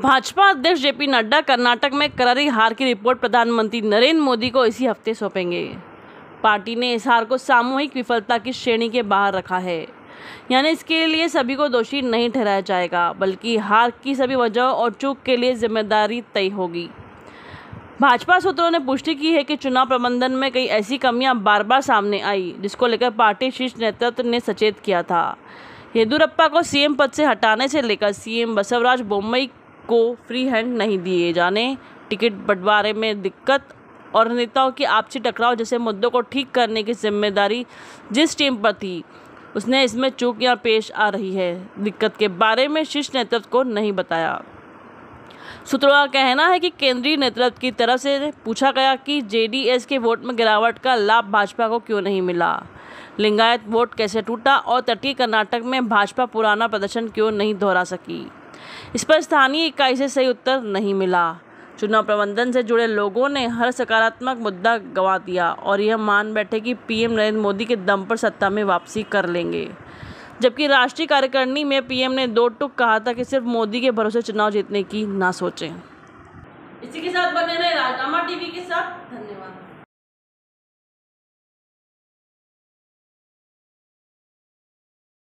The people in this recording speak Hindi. भाजपा अध्यक्ष जेपी नड्डा कर्नाटक में करारी हार की रिपोर्ट प्रधानमंत्री नरेंद्र मोदी को इसी हफ्ते सौंपेंगे। पार्टी ने इस हार को सामूहिक विफलता की श्रेणी के बाहर रखा है, यानी इसके लिए सभी को दोषी नहीं ठहराया जाएगा, बल्कि हार की सभी वजह और चूक के लिए जिम्मेदारी तय होगी। भाजपा सूत्रों ने पुष्टि की है कि चुनाव प्रबंधन में कई ऐसी कमियां बार बार सामने आई जिसको लेकर पार्टी शीर्ष नेतृत्व ने सचेत किया था। येदुरप्पा को सीएम पद से हटाने से लेकर सीएम बसवराज बोम्बई को फ्री हैंड नहीं दिए जाने, टिकट बंटवारे में दिक्कत और नेताओं की आपसी टकराव जैसे मुद्दों को ठीक करने की जिम्मेदारी जिस टीम पर थी उसने इसमें चूकियां पेश आ रही है। दिक्कत के बारे में शीर्ष नेतृत्व को नहीं बताया। सूत्रों का कहना है कि केंद्रीय नेतृत्व की तरफ से पूछा गया कि जेडीएस के वोट में गिरावट का लाभ भाजपा को क्यों नहीं मिला, लिंगायत वोट कैसे टूटा और तटीय कर्नाटक में भाजपा पुराना प्रदर्शन क्यों नहीं दोहरा सकी। इस पर स्थानीय इकाई से सही उत्तर नहीं मिला। चुनाव प्रबंधन से जुड़े लोगों ने हर सकारात्मक मुद्दा गंवा दिया और यह मान बैठे कि पीएम नरेंद्र मोदी के दम पर सत्ता में वापसी कर लेंगे, जबकि राष्ट्रीय कार्यकारिणी में पीएम ने दो टूक कहा था कि सिर्फ मोदी के भरोसे चुनाव जीतने की ना सोचें। इसी के साथ बने रहें राज़नामा टीवी के साथ। धन्यवाद।